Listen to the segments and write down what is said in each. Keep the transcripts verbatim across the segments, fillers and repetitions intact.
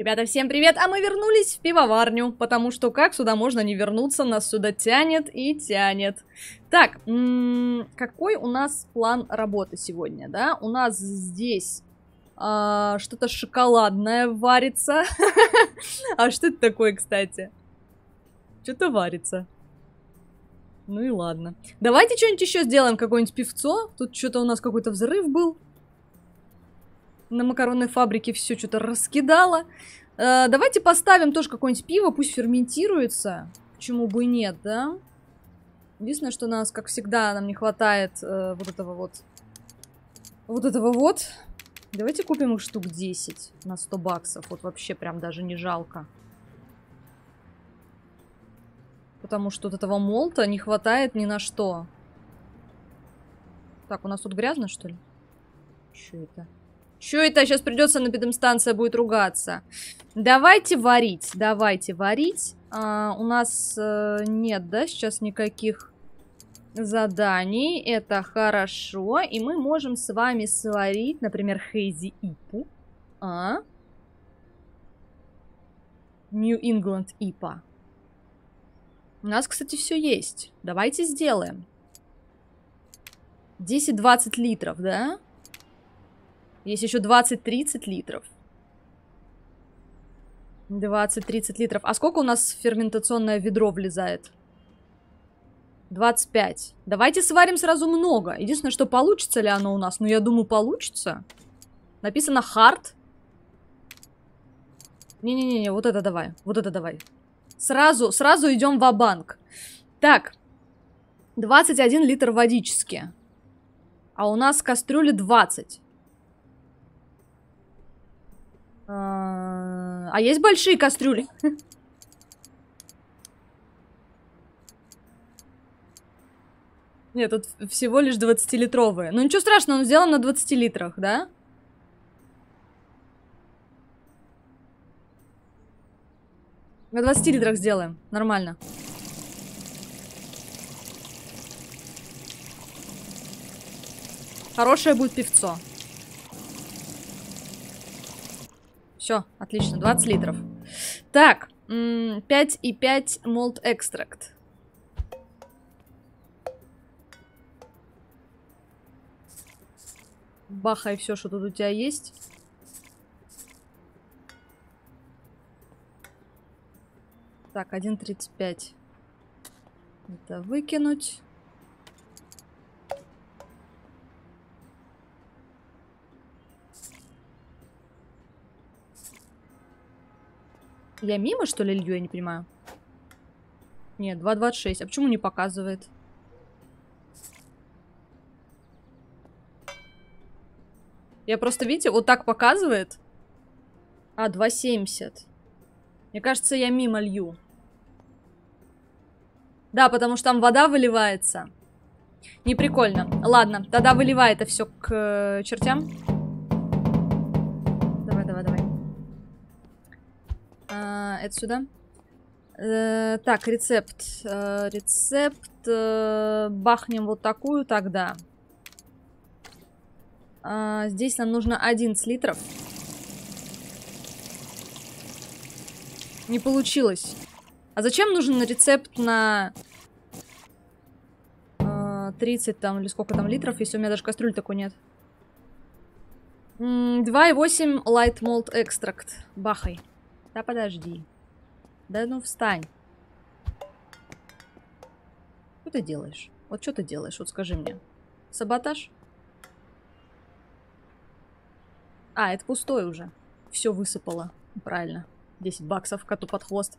Ребята, всем привет, а мы вернулись в пивоварню, потому что как сюда можно не вернуться, нас сюда тянет и тянет. Так, м-м, какой у нас план работы сегодня, да? У нас здесь а, что-то шоколадное варится. А что это такое, кстати? Что-то варится. Ну и ладно. Давайте что-нибудь еще сделаем, какое-нибудь пивцо. Тут что-то у нас какой-то взрыв был. На макаронной фабрике все что-то раскидало. Э, давайте поставим тоже какое-нибудь пиво, пусть ферментируется. Почему бы и нет, да? Единственное, что у нас, как всегда, нам не хватает э, вот этого вот. Вот этого вот. Давайте купим их штук десять на сто баксов. Вот вообще прям даже не жалко. Потому что вот этого молта не хватает ни на что. Так, у нас тут грязно, что ли? Что это? Что это? Сейчас придется на педемстанция будет ругаться. Давайте варить. Давайте варить. А, у нас э, нет, да, сейчас никаких заданий. Это хорошо. И мы можем с вами сварить, например, Hazy ай пи эй. А? New England ай пи эй. У нас, кстати, все есть. Давайте сделаем. десять-двадцать литров, да? Есть еще двадцать-тридцать литров. двадцать-тридцать литров. А сколько у нас ферментационное ведро влезает? двадцать пять. Давайте сварим сразу много. Единственное, что получится ли оно у нас. Ну, я думаю, получится. Написано hard. Не-не-не, вот это давай. Вот это давай. Сразу, сразу идем ва-банк. Так. двадцать один литр водички. А у нас в кастрюле двадцать. А есть большие кастрюли? Нет, тут всего лишь двадцатилитровые. Ну ничего страшного, он сделан на двадцати литрах, да? На двадцати литрах сделаем, нормально. Хорошее будет пивцо. Все, отлично, двадцать литров. Так, пять и пять молт экстракт. Бахай все, что тут у тебя есть. Так, один тридцать пять. Это выкинуть. Я мимо, что ли, лью? Я не понимаю. Нет, два двадцать шесть. А почему не показывает? Я просто, видите, вот так показывает. А, два семьдесят. Мне кажется, я мимо лью. Да, потому что там вода выливается. Не прикольно. Ладно, тогда выливай это все к чертям. Давай, давай, давай. Это сюда. Э, так, рецепт. Э, рецепт. Э, бахнем вот такую тогда. Э, здесь нам нужно одиннадцать литров. Не получилось. А зачем нужен рецепт на э, тридцать там или сколько там литров, если у меня даже кастрюль такой нет? два и восемь light malt экстракт. Бахай. Да подожди. Да ну встань. Что ты делаешь? Вот что ты делаешь? Вот скажи мне. Саботаж? А, это пустое уже. Все высыпало. Правильно. десять баксов коту под хвост.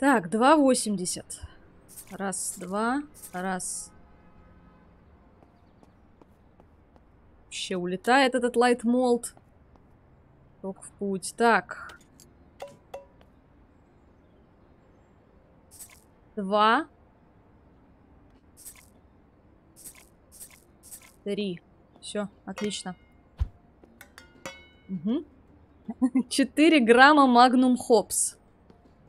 Так, два восемьдесят. Раз, два. Раз. Вообще улетает этот light malt. В путь. Так. Два. Три. Все, отлично. Угу. четыре грамма Magnum Hops.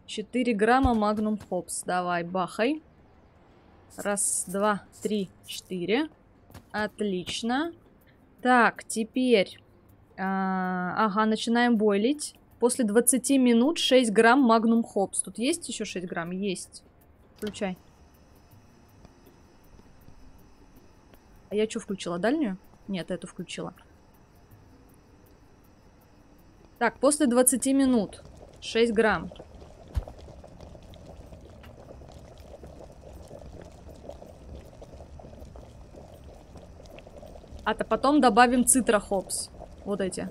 четыре грамма Magnum Hops. Давай, бахай. Раз, два, три, четыре. Отлично. Так, теперь... А, ага, начинаем бойлить. После двадцати минут шесть грамм Magnum Hops. Тут есть еще шесть грамм? Есть. Включай. А я что включила? Дальнюю? Нет, эту включила. Так, после двадцати минут шесть грамм. А-то потом добавим Citra Hops. Вот эти.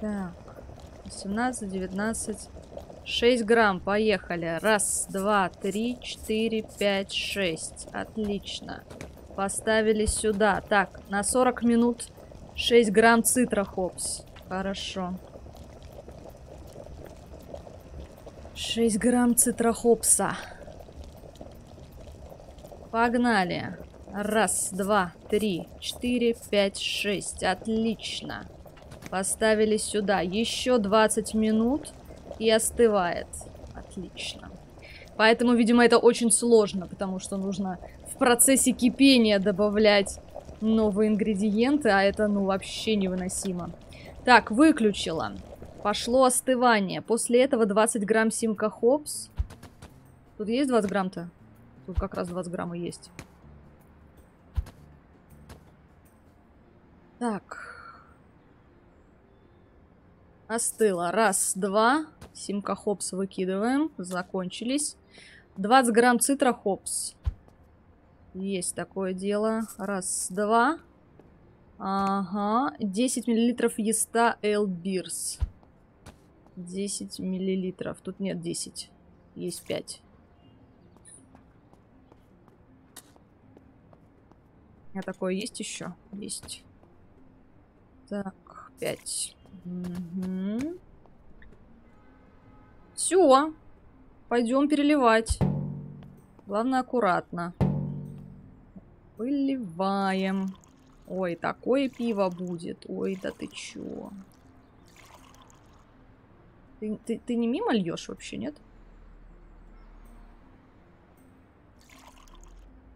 Так. восемнадцать, девятнадцать. шесть грамм. Поехали. Раз, два, три, четыре, пять, шесть. Отлично. Поставили сюда. Так, на сорок минут шесть грамм Citra Hops. Хорошо. шесть грамм Citra Hops'а. Погнали. Раз, два, три, четыре, пять, шесть. Отлично. Поставили сюда. Еще двадцать минут и остывает. Отлично. Поэтому, видимо, это очень сложно, потому что нужно в процессе кипения добавлять новые ингредиенты, а это, ну, вообще невыносимо. Так, выключила. Пошло остывание. После этого двадцать грамм Simcoe Hops. Тут есть двадцать грамм-то? Тут как раз двадцать грамм и есть. Так. Остыло. Раз, два. Simcoe Hops выкидываем. Закончились. двадцать грамм Citra Hops. Есть такое дело. Раз, два. Ага. десять миллилитров Yeast Ale Beers. десять миллилитров. Тут нет десять. Есть пять. У меня такое есть еще? Есть. Так, пять. Угу. Все. Пойдем переливать. Главное, аккуратно. Выливаем. Ой, такое пиво будет. Ой, да ты чё? Ты, ты, ты не мимо льешь вообще, нет?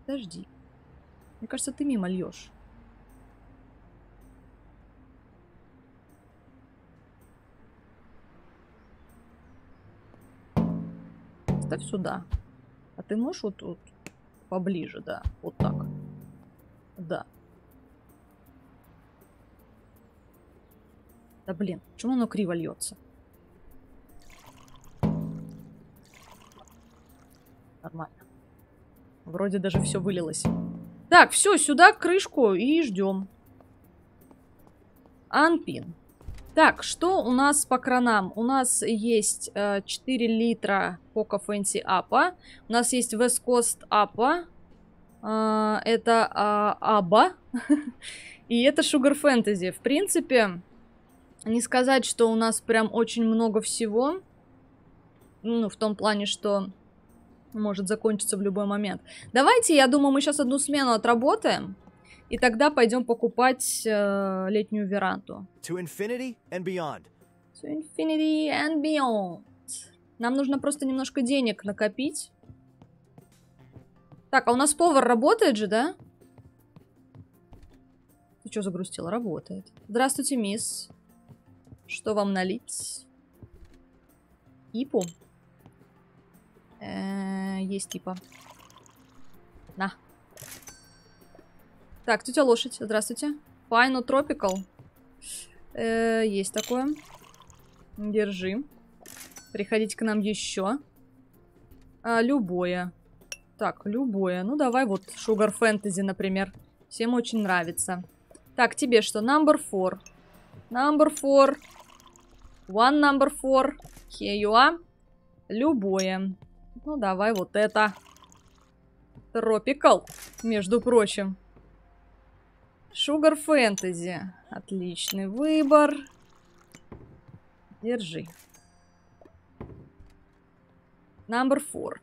Подожди. Мне кажется, ты мимо льешь. Ставь сюда. А ты можешь вот тут вот, поближе, да? Вот так. Да. Да блин, почему оно криво льется? Нормально. Вроде даже все вылилось. Так, все, сюда крышку и ждем. Анпин. Так, что у нас по кранам? У нас есть э, четыре литра Coca Fancy ай пи эй. У нас есть West Coast ай пи эй. Э, это э, АБА. И это Sugar Fantasy. В принципе, не сказать, что у нас прям очень много всего. Ну, в том плане, что... может закончиться в любой момент. Давайте, я думаю, мы сейчас одну смену отработаем. И тогда пойдем покупать э, летнюю веранду. To infinity and beyond. To infinity and beyond. Нам нужно просто немножко денег накопить. Так, а у нас повар работает же, да? Ты что загрустила? Работает. Здравствуйте, мисс. Что вам налить? Ипу. Э-э, есть типа. На. Так, тетя лошадь, здравствуйте. Pine Tropical. Э-э, есть такое. Держи. Приходите к нам еще. А, любое. Так, любое. Ну, давай вот Sugar Fantasy, например. Всем очень нравится. Так, тебе что? Number four. Number four. One number four. Here you are. Любое. Ну, давай вот это. Тропикал, между прочим. Sugar Fantasy. Отличный выбор. Держи. Number four.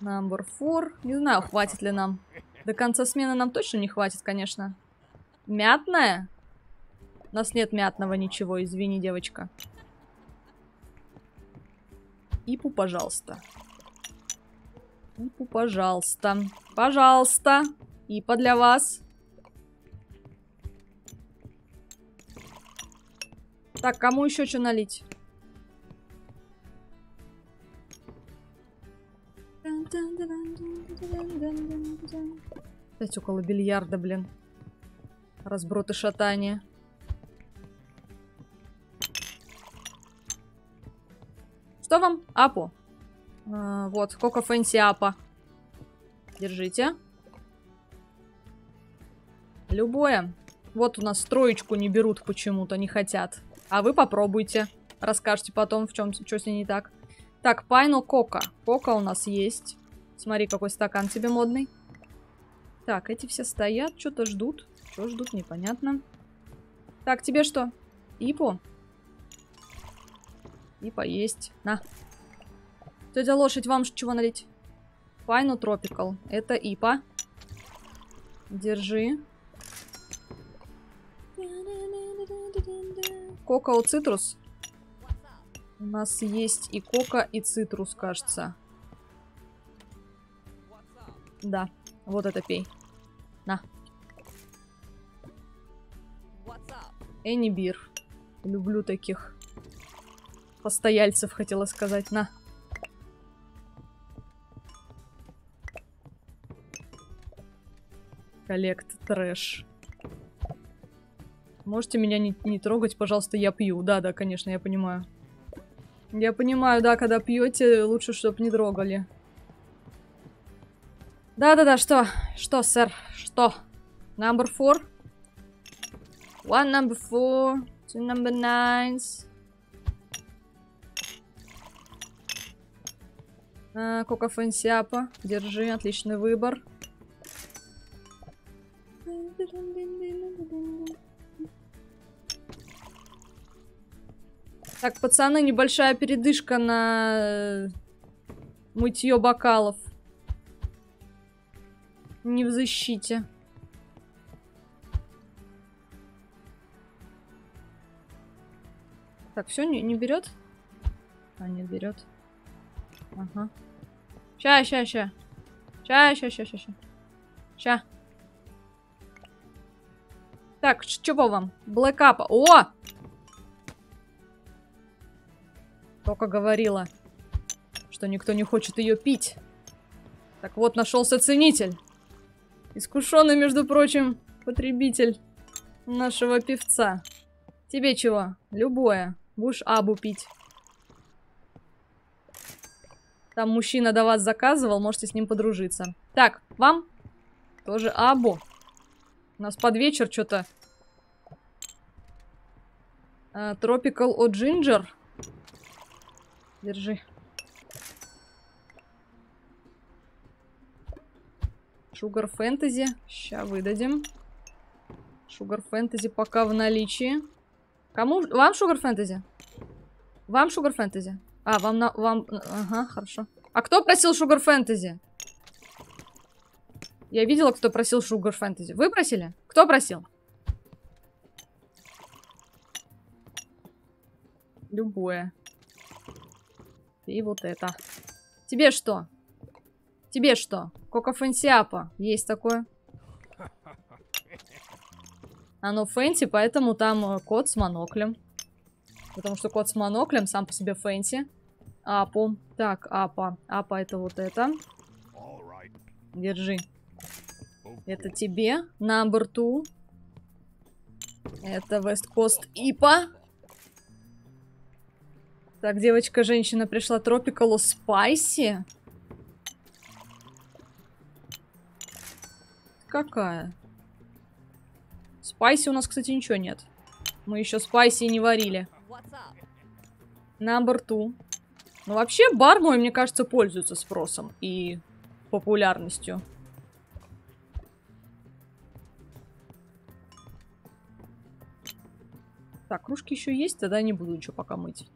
Number four. Не знаю, хватит ли нам. До конца смены нам точно не хватит, конечно. Мятное? У нас нет мятного ничего, извини, девочка. Ипу, пожалуйста. Ипу, пожалуйста. Пожалуйста. ИПА для вас. Так, кому еще что налить? Опять около бильярда, блин. Разброты шатания. Что вам? Апу. А, вот, Coca Fancy Апа. Держите. Любое. Вот у нас троечку не берут почему-то, не хотят. А вы попробуйте. Расскажете потом, в чем, что с ней не так. Так, Pineapple Coca. Coca у нас есть. Смотри, какой стакан тебе модный. Так, эти все стоят, что-то ждут. Что ждут, непонятно. Так, тебе что? Ипу? Ипа есть. На. Тетя лошадь, вам чего налить? Pineapple Tropical. Это ипа. Держи. Coca Citrus. У нас есть и Coca, и Citrus, кажется. Да, вот это пей. На. Any Beer. Люблю таких постояльцев, хотела сказать. На. Коллект трэш. Можете меня не, не трогать, пожалуйста, я пью. Да, да, конечно, я понимаю. Я понимаю, да, когда пьете, лучше, чтобы не трогали. Да, да, да, что? Что, сэр? Что? Number four. One number four. Two number nines. А, Coca Fancy Апа. Держи, отличный выбор. Так, пацаны, небольшая передышка на мытье бокалов. Не в защите. Так, все, не, не берет? А, не берет. Ага. Ща, ща, ща. Ща, ща, ща, ща, ща. Ща. Так, чего вам? Black Apple. О! Только говорила, что никто не хочет ее пить. Так вот, нашелся ценитель. Искушенный, между прочим, потребитель нашего певца. Тебе чего? Любое. Будешь абу пить. Там мужчина до вас заказывал, можете с ним подружиться. Так, вам тоже абу. У нас под вечер что-то. Tropical O Ginger. Держи. Sugar Fantasy. Ща выдадим. Sugar Fantasy пока в наличии. Кому? Вам Sugar Fantasy? Вам Sugar Fantasy? А, вам... на... вам... Ага, хорошо. А кто просил Sugar Fantasy? Я видела, кто просил Sugar Fantasy. Вы просили? Кто просил? Любое. И вот это. Тебе что? Тебе что? Coca Fancy Апа. Есть такое. Оно фэнси, поэтому там кот с моноклем. Потому что кот с моноклем сам по себе фэнси. Апу. Так, апа. Апа это вот это. Держи. Это тебе. Number two. Это West Coast ай пи эй. Так, девочка-женщина пришла. Tropical Spicy. Какая? Spicy у нас, кстати, ничего нет. Мы еще Spicy не варили. Number two. Ну, вообще, бар мой, мне кажется, пользуется спросом и популярностью. Так, кружки еще есть, тогда не буду ничего пока мыть.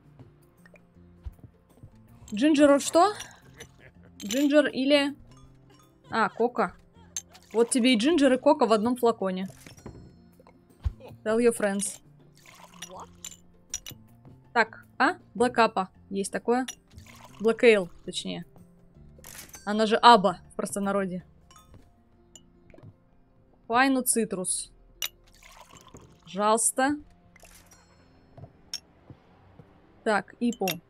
Джинджер что? Джинджер или... А, Coca. Вот тебе и джинджер, и Coca в одном флаконе. Tell your friends. Так, а? Black Apple. Есть такое. Black Ale, точнее. Она же Аба в простонародье. Pine Citrus. Пожалуйста. Так, ай пи эй.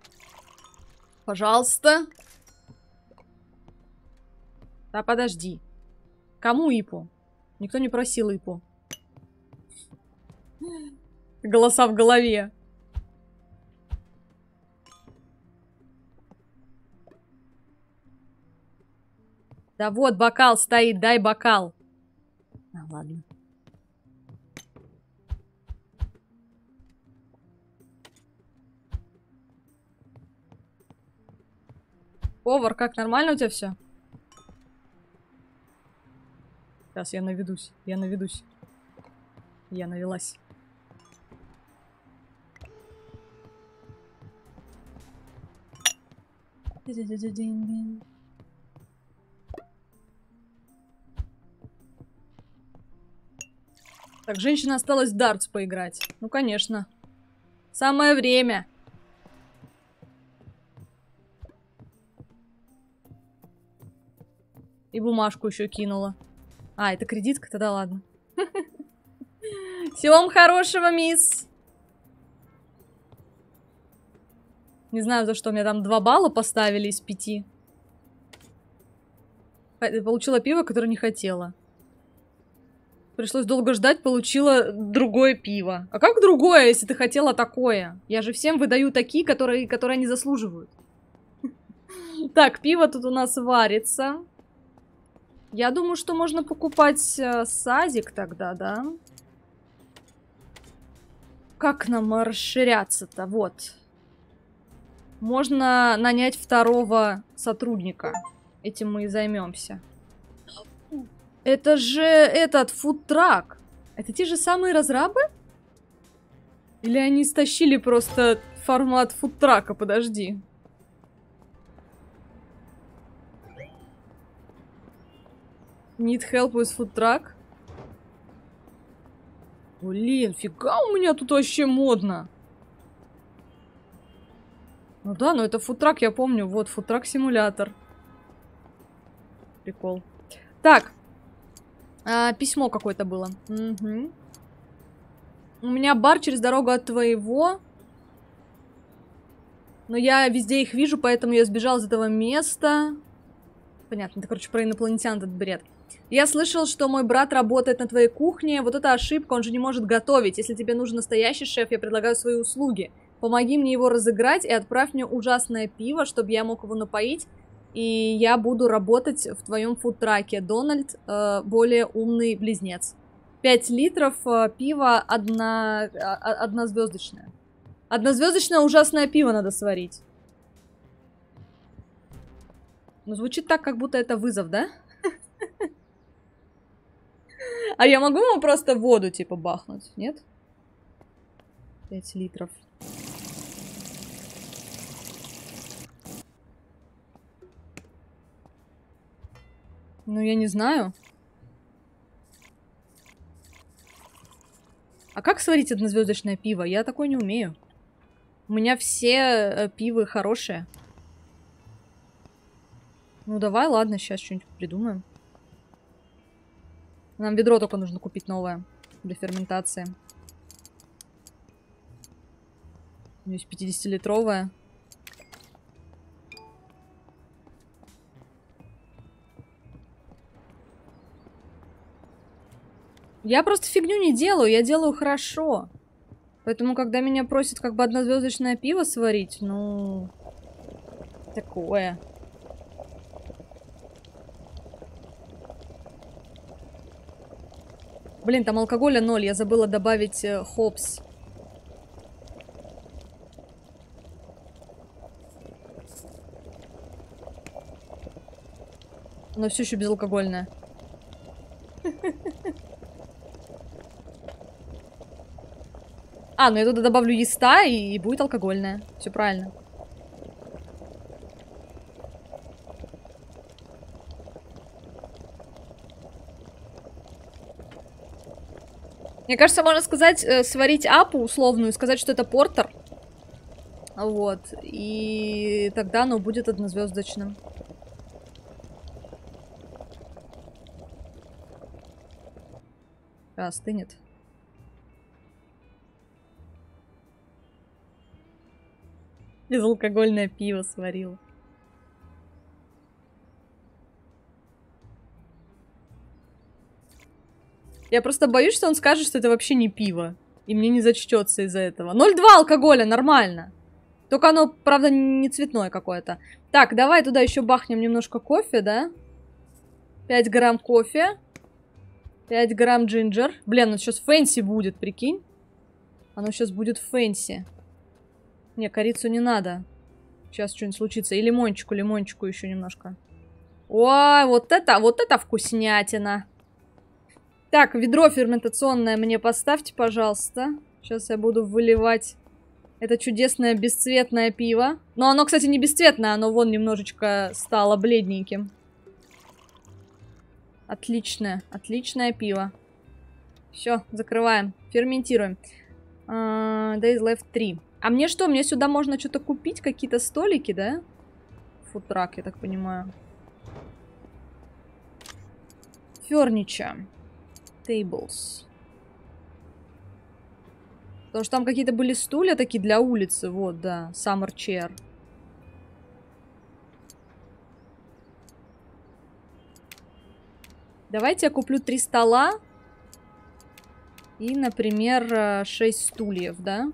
Пожалуйста. Да подожди. Кому ай пи эй? Никто не просил ай пи эй. Голоса в голове. Да вот, бокал стоит, дай бокал. А, ладно. Повар, как нормально у тебя все? Сейчас я наведусь, я наведусь. Я навелась. Так, женщина осталась в дартс поиграть. Ну, конечно. Самое время. И бумажку еще кинула. А, это кредитка? Тогда ладно. Всего вам хорошего, мисс. Не знаю, за что у меня там два балла поставили из пяти. Получила пиво, которое не хотела. Пришлось долго ждать, получила другое пиво. А как другое, если ты хотела такое? Я же всем выдаю такие, которые, которые они заслуживают. Так, пиво тут у нас варится. Я думаю, что можно покупать сазик тогда, да? Как нам расширяться-то? Вот. Можно нанять второго сотрудника. Этим мы и займемся. Это же этот фудтрак. Это те же самые разрабы? Или они стащили просто формат фудтрака? Подожди. Need help with фудтрак. Блин, фига у меня тут вообще модно. Ну да, но это фудтрак, я помню. Вот, фудтрак-симулятор. Прикол. Так. А, письмо какое-то было. Угу. У меня бар через дорогу от твоего. Но я везде их вижу, поэтому я сбежал из этого места. Понятно, это, короче, про инопланетян этот бред. Я слышал, что мой брат работает на твоей кухне. Вот это ошибка, он же не может готовить. Если тебе нужен настоящий шеф, я предлагаю свои услуги. Помоги мне его разыграть и отправь мне ужасное пиво, чтобы я мог его напоить. И я буду работать в твоем фудтраке. Дональд, э, более умный близнец. пять литров э, пива одна, однозвездочное. Однозвездочное ужасное пиво надо сварить. Ну, звучит так, как будто это вызов, да? А я могу ему просто воду, типа, бахнуть? Нет? пять литров. Ну, я не знаю. А как сварить однозвездочное пиво? Я такое не умею. У меня все пивы хорошие. Ну, давай, ладно, сейчас что-нибудь придумаем. Нам ведро только нужно купить новое для ферментации. Здесь пятидесятилитровое. Я просто фигню не делаю, я делаю хорошо. Поэтому, когда меня просят как бы однозвездочное пиво сварить, ну... Такое... Блин, там алкоголя ноль, я забыла добавить э, хопс. Но все еще безалкогольное. А, ну я туда добавлю яста и, и будет алкогольное. Все правильно. Мне кажется, можно сказать, э, сварить апу условную, сказать, что это портер. Вот. И тогда оно будет однозвездочным. пока остынет. Безалкогольное пиво сварила. Я просто боюсь, что он скажет, что это вообще не пиво. И мне не зачтется из-за этого. ноль два алкоголя, нормально. Только оно, правда, не цветное какое-то. Так, давай туда еще бахнем немножко кофе, да? пять грамм кофе. пять грамм джинджер. Блин, оно сейчас фэнси будет, прикинь. Оно сейчас будет фэнси. Не, корицу не надо. Сейчас что-нибудь случится. И лимончику, лимончику еще немножко. Ой, вот это, вот это вкуснятина. Так, ведро ферментационное мне поставьте, пожалуйста. Сейчас я буду выливать это чудесное бесцветное пиво. Но оно, кстати, не бесцветное, оно вон немножечко стало бледненьким. Отличное, отличное пиво. Все, закрываем, ферментируем. Uh, Days Left три. А мне что, мне сюда можно что-то купить? Какие-то столики, да? Фудтрак, я так понимаю. Фернича. Tables. Потому что там какие-то были стулья такие для улицы. Вот, да. Summer chair. Давайте я куплю три стола. И, например, шесть стульев, да?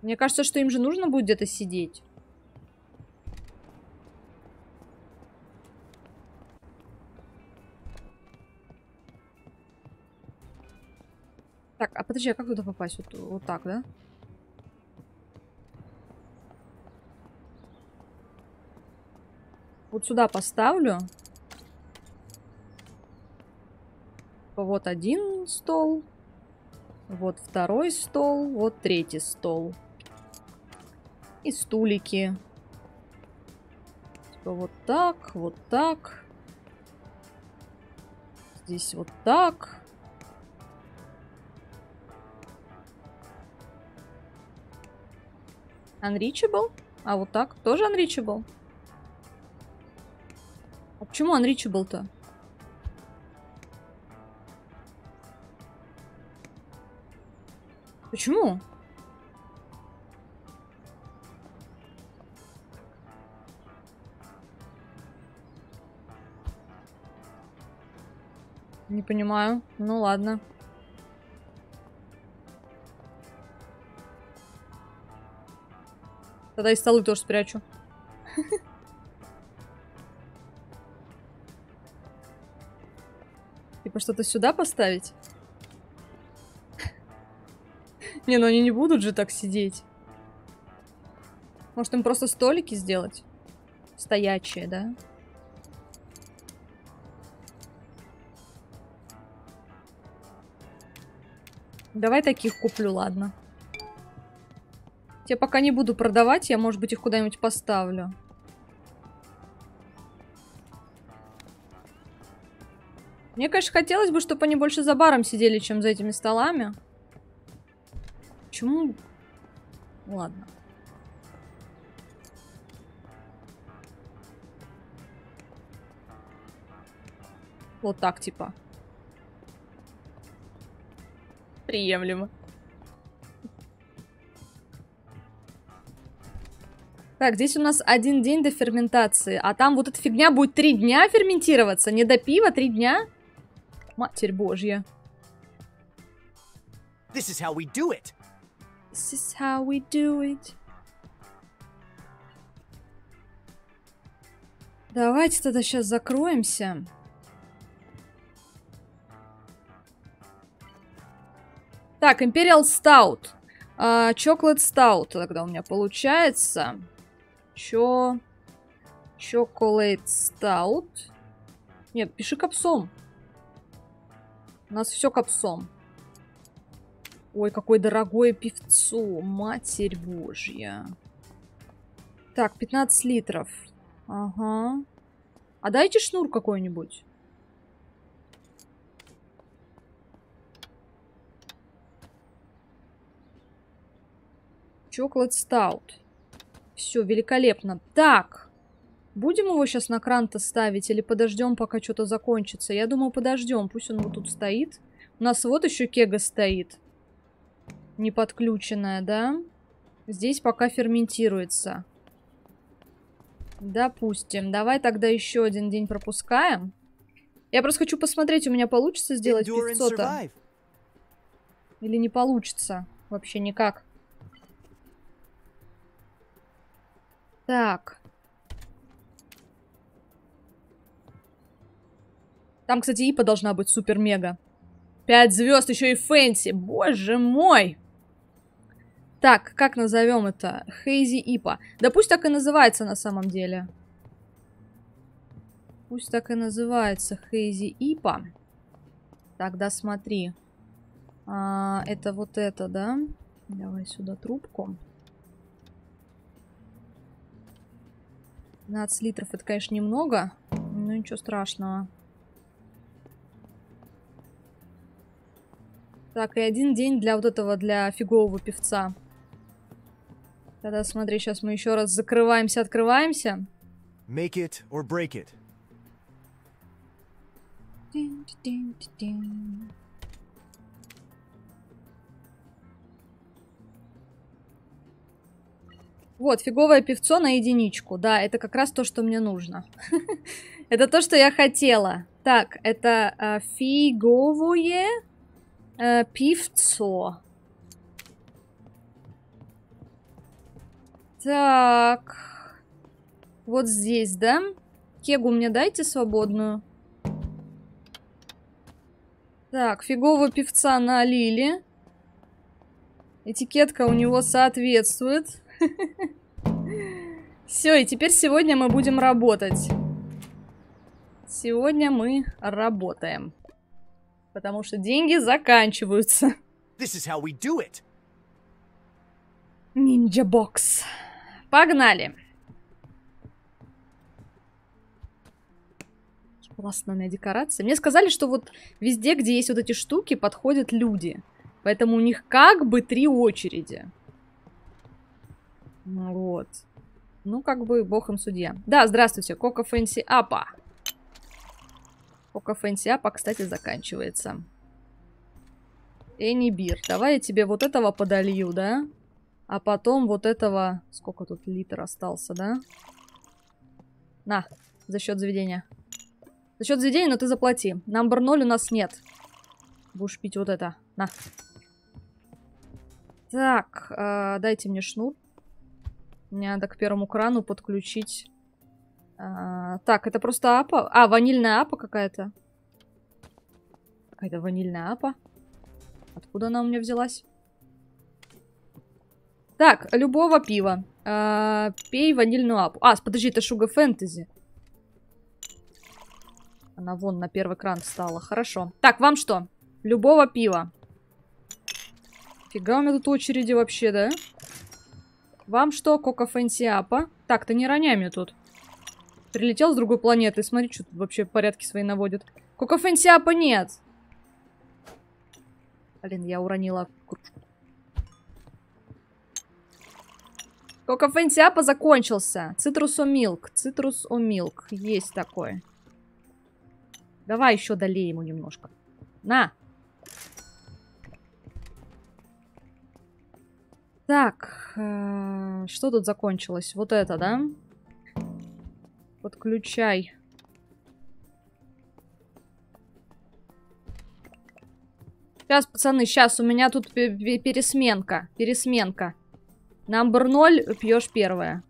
Мне кажется, что им же нужно будет где-то сидеть. Так, а подожди, а как туда попасть? Вот, вот так, да? Вот сюда поставлю. Вот один стол. Вот второй стол. Вот третий стол. И стулики. Типа вот так, вот так. Здесь вот так. Unreachable? А вот так? Тоже unreachable? А почему unreachable-то? Почему? Не понимаю. Ну ладно. Тогда и столы тоже спрячу. Типа что-то сюда поставить? Не, ну они не будут же так сидеть. Может им просто столики сделать? Стоячие, да? Давай таких куплю, ладно. Я пока не буду продавать, я, может быть, их куда-нибудь поставлю. Мне, конечно, хотелось бы, чтобы они больше за баром сидели, чем за этими столами. Почему? Ладно. Вот так, типа. Приемлемо. Так, здесь у нас один день до ферментации. А там вот эта фигня будет три дня ферментироваться. Не до пива, три дня. Матерь Божья. This is how we do it. This is how we do it. Давайте тогда сейчас закроемся. Так, Imperial Stout. Chocolate Stout тогда у меня получается. Чо... Chocolate Stout. Нет, пиши капсом. У нас все капсом. Ой, какое дорогое пивцо. Матерь Божья. Так, пятнадцать литров. Ага. А дайте шнур какой-нибудь. Chocolate Stout. Все, великолепно. Так. Будем его сейчас на кран-то ставить или подождем, пока что-то закончится? Я думаю, подождем. Пусть он вот тут стоит. У нас вот еще кега стоит. Не подключенная, да? Здесь пока ферментируется. Допустим. Давай тогда еще один день пропускаем. Я просто хочу посмотреть, у меня получится сделать пятьсот. Или не получится. Вообще никак. Так. Там, кстати, ай пи эй должна быть супер-мега. Пять звезд, еще и фэнси. Боже мой! Так, как назовем это? Hazy ай пи эй. Да пусть так и называется на самом деле. Пусть так и называется Hazy ай пи эй. Тогда смотри. А, это вот это, да? Давай сюда трубку. пятнадцать литров, это, конечно, немного. Но ничего страшного. Так, и один день для вот этого, для фигового певца. Тогда смотри, сейчас мы еще раз закрываемся, открываемся. Make it or break it. Вот, фиговое певцо на единичку. Да, это как раз то, что мне нужно. Это то, что я хотела. Так, это фиговое... Э, певцо. Так. Вот здесь, да? Кегу мне дайте свободную. Так, фигового певца налили. Этикетка у него соответствует. Все, и теперь сегодня мы будем работать. Сегодня мы работаем. Потому что деньги заканчиваются. Ниндзя-бокс. Погнали. Классная декорация. Мне сказали, что вот везде, где есть вот эти штуки, подходят люди. Поэтому у них как бы три очереди. Вот. Ну, как бы бог им судья. Да, здравствуйте. Coca Fancy ай пи эй. Coca Fancy ай пи эй, кстати, заканчивается. Any beer. Давай я тебе вот этого подолью, да? А потом вот этого... Сколько тут литр остался, да? На, за счет заведения. За счет заведения, но ты заплати. Номер ноль у нас нет. Будешь пить вот это. На. Так, э, дайте мне шнур. Мне надо к первому крану подключить... А, так, это просто апа. А, ванильная апа какая-то. Какая-то ванильная апа. Откуда она у меня взялась? Так, любого пива. А, пей ванильную апу. А, подожди, это Sugar Fantasy. Она вон на первый кран встала. Хорошо. Так, вам что? Любого пива. Фига у меня тут очереди вообще, да? Вам что, Coca Fancy апа? Так, ты не роняй мне тут. Прилетел с другой планеты. Смотри, что тут вообще порядки свои наводит. Coca Fancy ай пи эй нет. Блин, я уронила кружку. Coca Fancy ай пи эй закончился. Цитрус о милк. Цитрус о милк. Есть такое. Давай еще долей ему немножко. На. Так. Э-э- что тут закончилось? Вот это, да? Подключай. Сейчас, пацаны, сейчас. У меня тут пересменка. Пересменка. Номер ноль пьешь первое.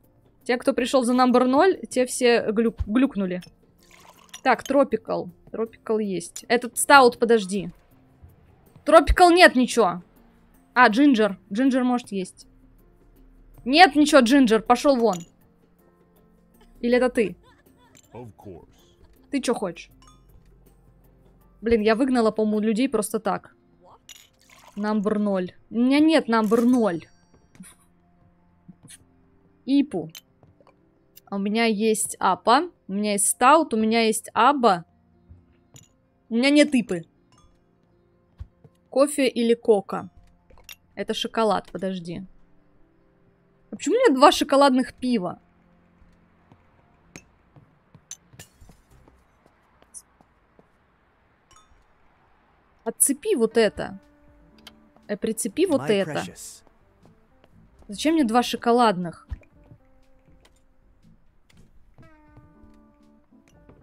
Те, кто пришел за номер ноль, те все глюк, глюкнули. Так, тропикал. Тропикал есть. Этот стаут, подожди. Тропикал нет ничего. А, джинджер. Джинджер может есть. Нет ничего, джинджер. Пошел вон. Или это ты? Ты что хочешь? Блин, я выгнала, по-моему, людей просто так. Номер ноль. У меня нет номер ноль. Ипу. У меня есть апа. У меня есть стаут. У меня есть аба. У меня нет ипы. Кофе или кока? Это шоколад, подожди. А почему у меня два шоколадных пива? Отцепи вот это. Э, прицепи вот My это. Precious. Зачем мне два шоколадных?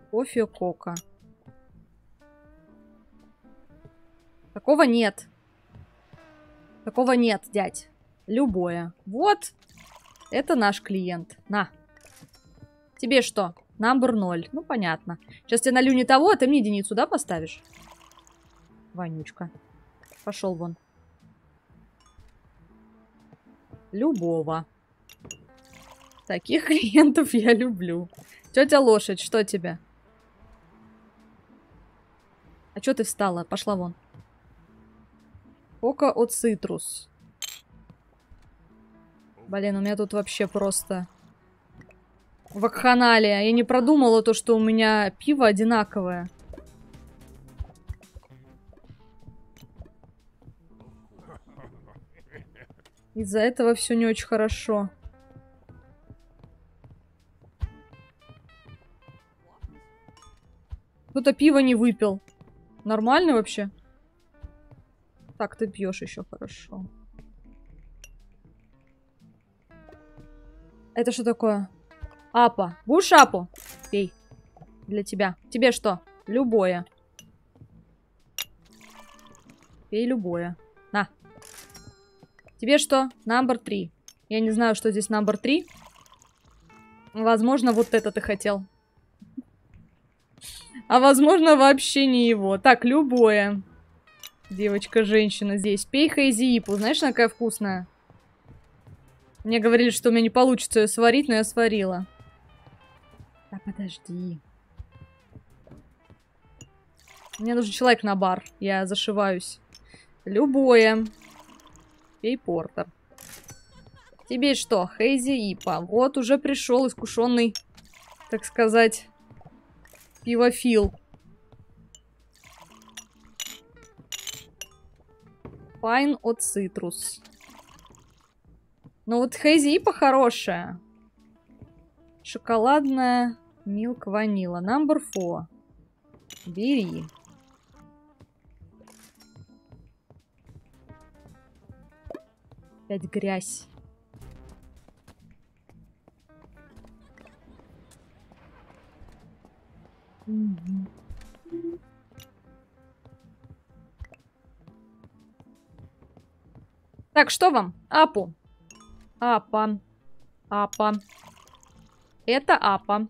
Кофе, кока. Такого нет. Такого нет, дядь. Любое. Вот. Это наш клиент. На. Тебе что? Number ноль. Ну, понятно. Сейчас тебе налью не того, а ты мне единицу, да, поставишь? Вонючка. Пошел вон. Любого. Таких клиентов я люблю. Тетя лошадь, что тебе? А что ты встала? Пошла вон. Кока от Citrus. Блин, у меня тут вообще просто вакханалия. Я не продумала то, что у меня пиво одинаковое. Из-за этого все не очень хорошо. Кто-то пиво не выпил. Нормально вообще? Так, ты пьешь еще хорошо. Это что такое? Апа. Будешь апу? Пей. Для тебя. Тебе что? Любое. Пей любое. На. Тебе что? Number три. Я не знаю, что здесь number три. Возможно, вот это ты хотел. А возможно, вообще не его. Так, любое. Девочка-женщина здесь. Пей Hazy ай пи эй. Знаешь, она какая вкусная? Мне говорили, что у меня не получится ее сварить, но я сварила. Так, подожди. Мне нужен человек на бар. Я зашиваюсь. Любое. Пей портер. Тебе что? Hazy ай пи эй. Вот уже пришел искушенный, так сказать, пивофил. Пайн от Citrus. Ну вот Hazy ай пи эй хорошая. Шоколадная Milk ванила. Number four. Бери. Опять грязь. Угу. Так, что вам? Апу. Апа. Апа. Это апа.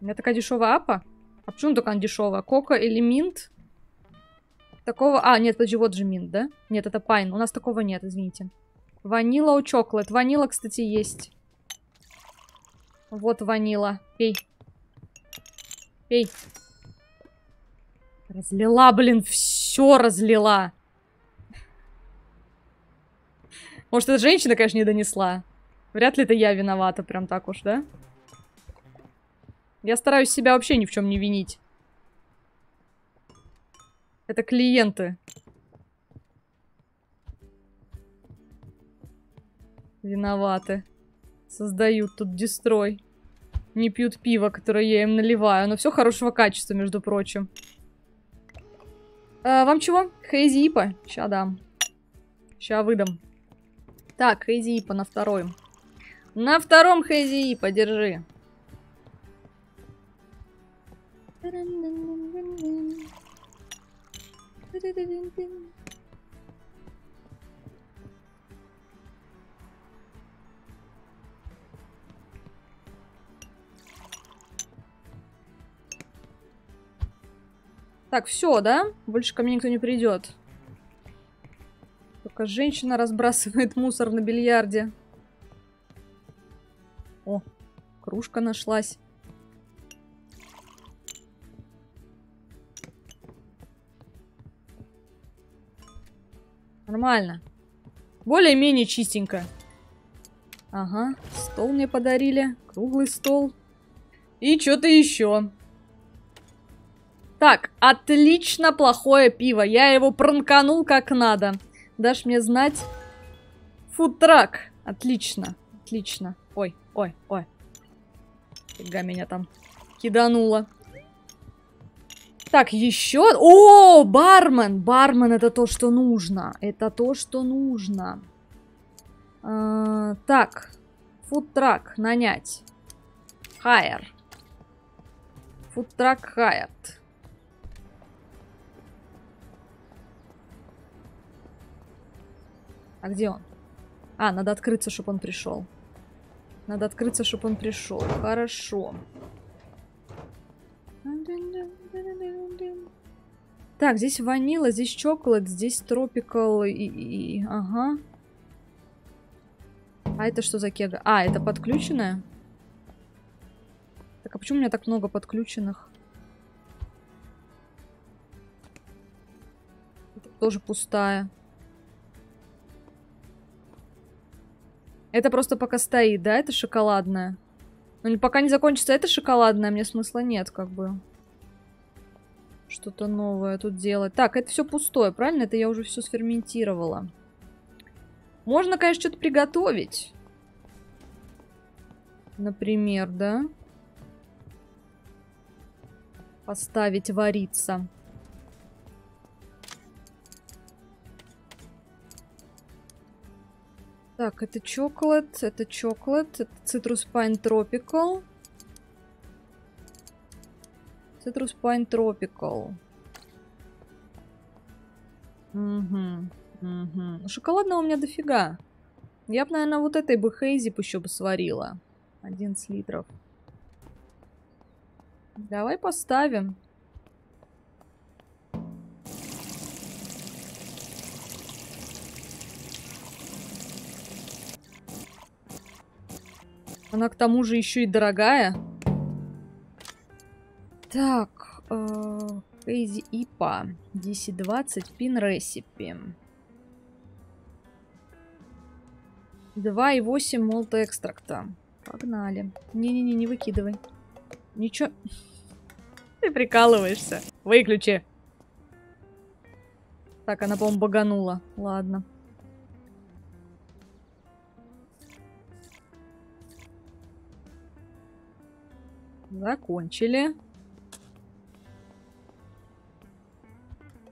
У меня такая дешевая апа. А почему такая дешевая? Кока или минт? Такого... А, нет, подожди, вот же минт, да? Нет, это пайн. У нас такого нет, извините. Ванила у чоколад. Ванила, кстати, есть. Вот ванила. Пей. Пей. Разлила, блин, все разлила. Может, эта женщина, конечно, не донесла. Вряд ли это я виновата, прям так уж, да? Я стараюсь себя вообще ни в чем не винить. Это клиенты. Виноваты. Создают тут дестрой. Не пьют пиво, которое я им наливаю. Но все хорошего качества, между прочим. А, вам чего? Hazy ай пи эй? Ща дам. Ща выдам. Так, Hazy ай пи эй на втором. На втором Hazy ай пи эй, держи. Так, все, да? Больше ко мне никто не придет. Только женщина разбрасывает мусор на бильярде. О, кружка нашлась. Нормально. Более-менее чистенько. Ага, стол мне подарили. Круглый стол. И что-то еще. Так, отлично плохое пиво. Я его пранканул как надо. Дашь мне знать? Фудтрак. Отлично. Отлично. Ой, ой, ой. Фига меня там кидануло. Так, еще... О, бармен! Бармен — это то, что нужно. Это то, что нужно. А, так. Фудтрак нанять. Хайер. Фудтрак хайер. А где он? А, надо открыться, чтобы он пришел. Надо открыться, чтобы он пришел. Хорошо. Так, здесь ванила, здесь чоколад, здесь тропикал и, и, и... Ага. А это что за кега? А, это подключенная? Так, а почему у меня так много подключенных? Это тоже пустая. Это просто пока стоит, да? Это шоколадная. Ну, пока не закончится это шоколадное, мне смысла нет, как бы. Что-то новое тут делать. Так, это все пустое, правильно? Это я уже все сферментировала. Можно, конечно, что-то приготовить. Например, да? Поставить вариться. Так, это чоколад, это чоколад, это Citrus Pine Tropical. Citrus Pine Tropical. Угу, угу. Шоколадного у меня дофига. Я бы, наверное, вот этой бы Hazy еще бы сварила. одиннадцать литров. Давай поставим. Она к тому же еще и дорогая. Так. Hazy ай пи эй. десять двадцать. Пин ресипи. два и восемь молта экстракта. Погнали. Не-не-не, не выкидывай. Ничего. Ты прикалываешься. Выключи. Так, она, по-моему, баганула. Ладно. Закончили.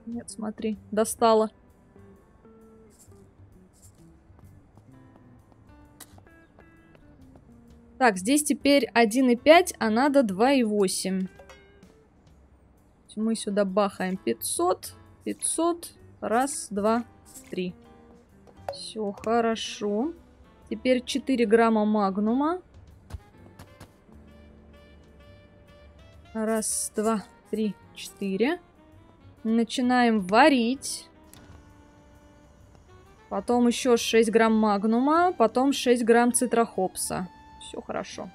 Нет, смотри, достала. Так, здесь теперь один и пять, а надо два и восемь. Мы сюда бахаем пятьсот, пятьсот, раз, два, три. Все, хорошо. Теперь четыре грамма магнума. Раз, два, три, четыре. Начинаем варить. Потом еще шесть грамм магнума. Потом шесть грамм Citra Hops'а. Все хорошо.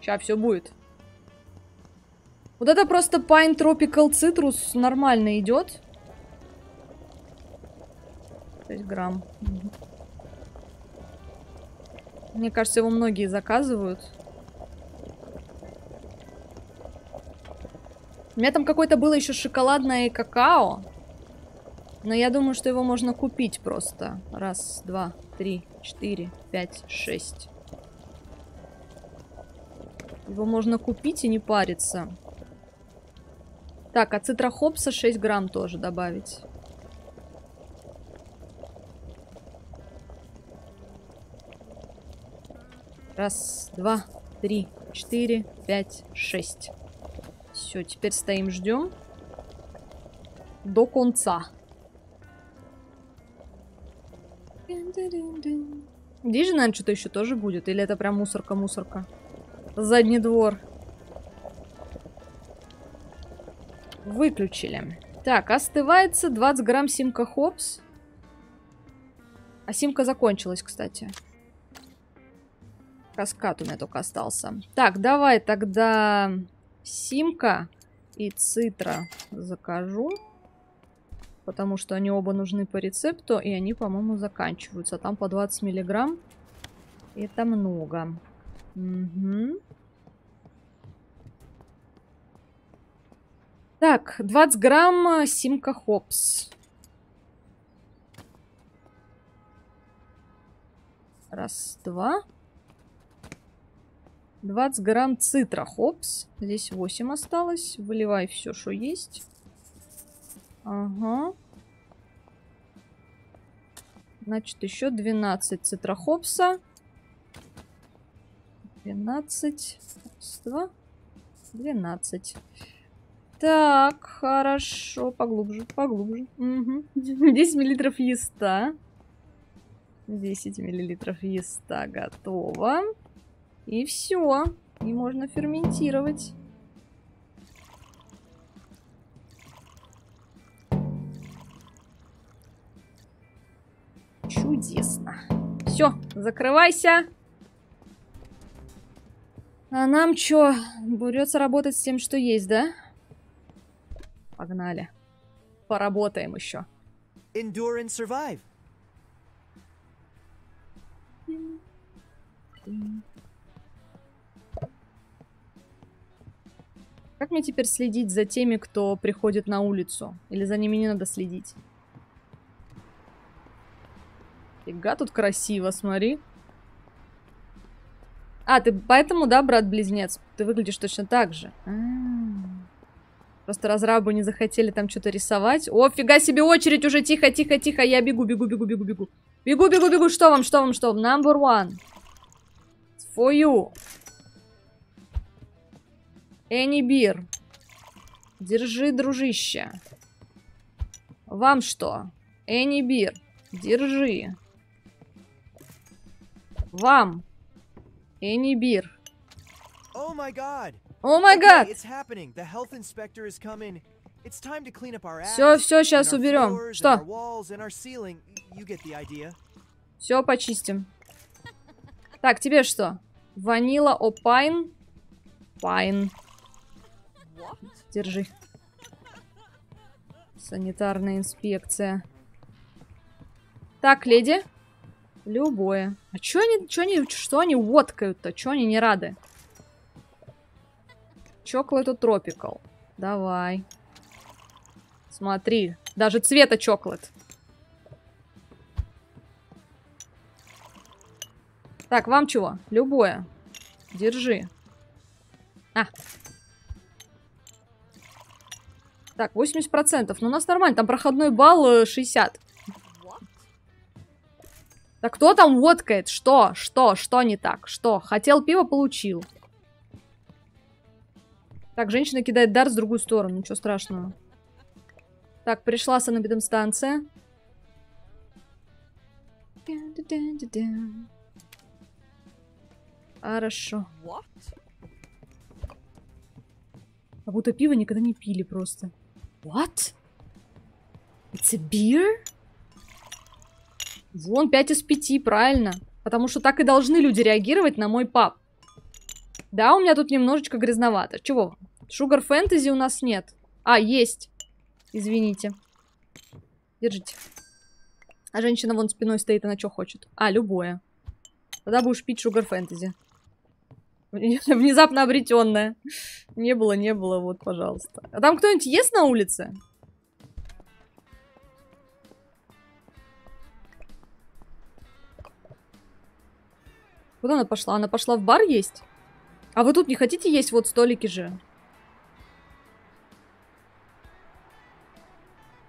Сейчас все будет. Вот это просто Pine Tropical Citrus нормально идет. шесть грамм. Мне кажется, его многие заказывают. У меня там какое-то было еще шоколадное и какао. Но я думаю, что его можно купить просто. Раз, два, три, четыре, пять, шесть. Его можно купить и не париться. Так, а Citra Hops'а шесть грамм тоже добавить. Раз, два, три, четыре, пять, шесть. Все, теперь стоим, ждем до конца. Здесь же, наверное, что-то еще тоже будет. Или это прям мусорка-мусорка? Задний двор. Выключили. Так, остывается двадцать грамм Simcoe Hops. А Simcoe закончилась, кстати. Каскад у меня только остался. Так, давай тогда... Simcoe и Citra закажу, потому что они оба нужны по рецепту, и они, по-моему, заканчиваются. Там по двадцать миллиграмм. Это много. Угу. Так, двадцать грамм Simcoe Hops. Раз, два. двадцать грамм Citra Hops. Здесь восемь осталось. Выливай все, что есть. Ага. Значит, еще двенадцать Citra Hops'а. двенадцать. Раз, двенадцать. Так, хорошо. Поглубже, поглубже. Угу. десять миллилитров еста. десять миллилитров еста готово. И все. И можно ферментировать. Чудесно. Все, закрывайся. А нам чё, придётся работать с тем, что есть, да? Погнали. Поработаем еще. Endure and survive. Как мне теперь следить за теми, кто приходит на улицу? Или за ними не надо следить? Фига тут красиво, смотри. А, ты поэтому, да, брат-близнец? Ты выглядишь точно так же. А-а-а. Просто разрабы не захотели там что-то рисовать. О, фига себе, очередь уже. Тихо, тихо, тихо. Я бегу, бегу, бегу, бегу, бегу. Бегу, бегу, бегу. Что вам, что вам, что вам? Number one. For you. Any beer. Держи, дружище. Вам что? Any beer. Держи. Вам. Any beer. О май гад. О май гад! Все, все, сейчас уберем. Что? Все, почистим. Так, тебе что? Ванила о пайн. Пайн. Держи. Санитарная инспекция. Так, леди. Любое. А чё они, чё они, что они водкают-то? Чё они не рады? Chocolate Tropical. Давай. Смотри. Даже цвета чоколад. Так, вам чего? Любое. Держи. А. Так, восемьдесят процентов. Ну, у нас нормально. Там проходной балл шестьдесят. Так кто там водкает? Что? Что? Что не так? Что? Хотел пиво, получил. Так, женщина кидает дар с другую сторону. Ничего страшного. Так, пришла санэпидемстанция. Хорошо. Как будто пиво никогда не пили просто. What? It's a beer? Вон, пять из пяти, правильно. Потому что так и должны люди реагировать на мой паб. Да, у меня тут немножечко грязновато. Чего? Sugar Fantasy у нас нет. А, есть. Извините. Держите. А женщина вон спиной стоит, она что хочет? А, любое. Тогда будешь пить Sugar Fantasy. Внезапно обретенная. Не было, не было, вот, пожалуйста. А там кто-нибудь ест на улице? Куда она пошла? Она пошла в бар есть? А вы тут не хотите есть? Вот столики же.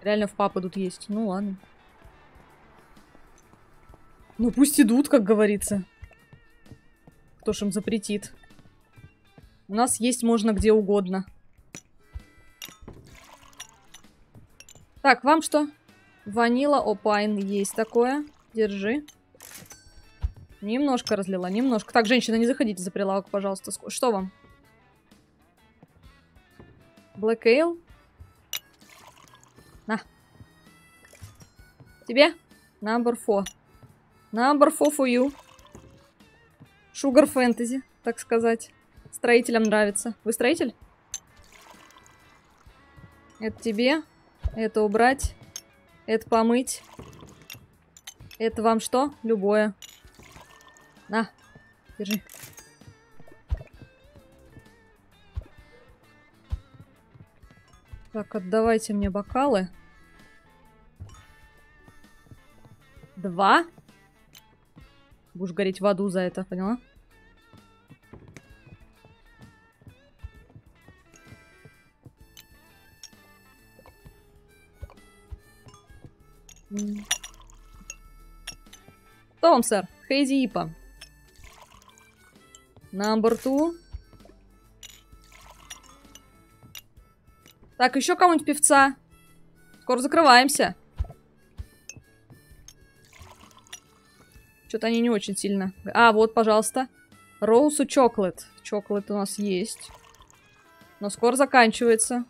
Реально в папу тут есть. Ну ладно. Ну пусть идут, как говорится. Кто ж им запретит? У нас есть можно где угодно. Так, вам что? Ванила опайн есть такое. Держи. Немножко разлила, немножко. Так, женщина, не заходите за прилавок, пожалуйста. Что вам? Black Ale? На. Тебе? Number four. Number four for you. Sugar Fantasy, так сказать. Строителям нравится. Вы строитель? Это тебе. Это убрать. Это помыть. Это вам что? Любое. На, держи. Так, отдавайте мне бокалы. Два. Будешь гореть в аду за это, поняла? Что вам, сэр? Hazy ай пи эй. Number two. Так, еще кому-нибудь певца. Скоро закрываемся. Что-то они не очень сильно... А, вот, пожалуйста. Роуз и чоколад. Чоколад у нас есть. Но скоро заканчивается.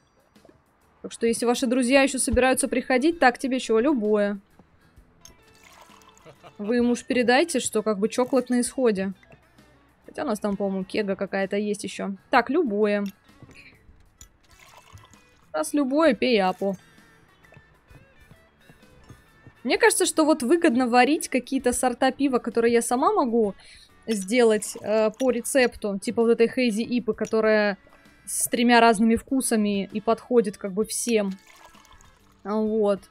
Так что, если ваши друзья еще собираются приходить, так тебе чего, любое. Вы ему уж передайте, что как бы чоколад на исходе. Хотя у нас там, по-моему, кега какая-то есть еще. Так, любое. Раз любое, пей апу. Мне кажется, что вот выгодно варить какие-то сорта пива, которые я сама могу сделать э, по рецепту. Типа вот этой Hazy ай пи эй, которая с тремя разными вкусами и подходит как бы всем. Вот.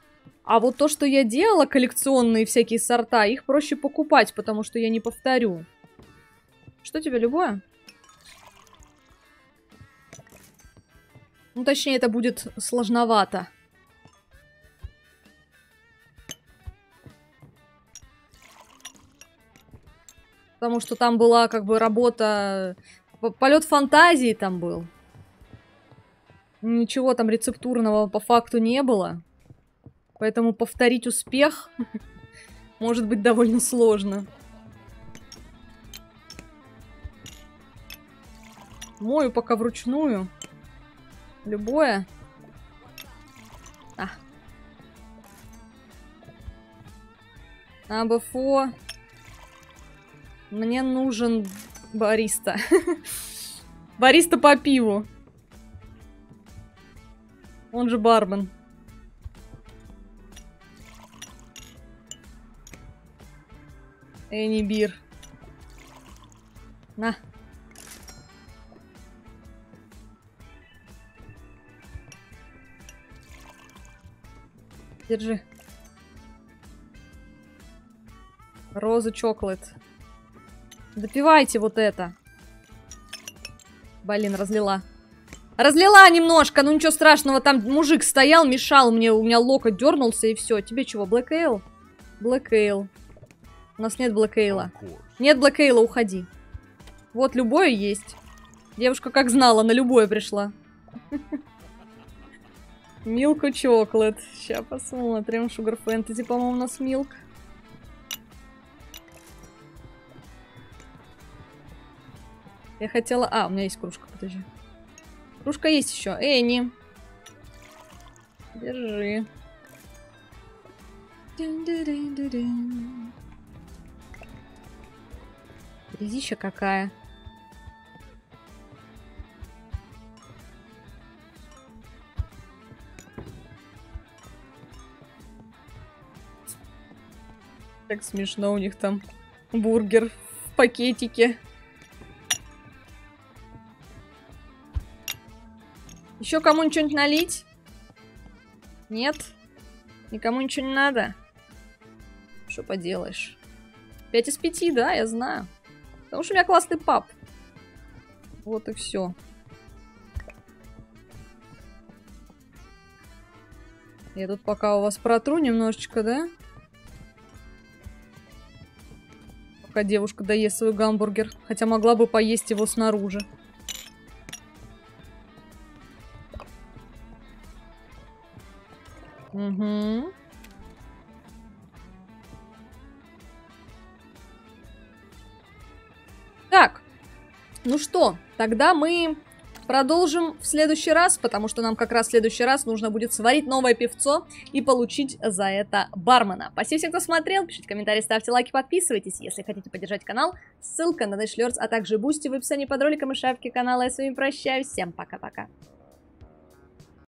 А вот то, что я делала, коллекционные всякие сорта, их проще покупать, потому что я не повторю. Что тебе, любое? Ну, точнее, это будет сложновато. Потому что там была как бы работа... Полет фантазии там был. Ничего там рецептурного по факту не было. Поэтому повторить успех может быть довольно сложно. Мою пока вручную. Любое. А. Абафо. Мне нужен бариста. Бариста по пиву. Он же бармен. Эни бир. На. Держи. Роза чоколад. Допивайте вот это. Блин, разлила. Разлила немножко, ну ничего страшного. Там мужик стоял, мешал мне. У меня локоть дернулся и все. Тебе чего, Black Ale? Black Ale. У нас нет Black Ale. Нет Black Ale, уходи. Вот, любое есть. Девушка как знала, на любое пришла. Milk Chocolate. Сейчас посмотрим. Sugar Fantasy, по-моему, у нас Milk. Я хотела... А, у меня есть кружка, подожди. Кружка есть еще. Эни. Держи. Грязища какая. Так смешно у них там. Бургер в пакетике. Еще кому-нибудь что-нибудь налить? Нет? Никому ничего не надо? Что поделаешь? пять из пяти, да, я знаю. Потому что у меня классный паб. Вот и все. Я тут пока у вас протру немножечко, да? Пока девушка доест свой гамбургер. Хотя могла бы поесть его снаружи. Угу. Так, ну что, тогда мы продолжим в следующий раз, потому что нам как раз в следующий раз нужно будет сварить новое пивцо и получить за это бармена. Спасибо всем, кто смотрел, пишите комментарии, ставьте лайки, подписывайтесь, если хотите поддержать канал. Ссылка на Дэшлёрс, а также Бусти в описании под роликом и шапке канала. Я с вами прощаюсь, всем пока-пока.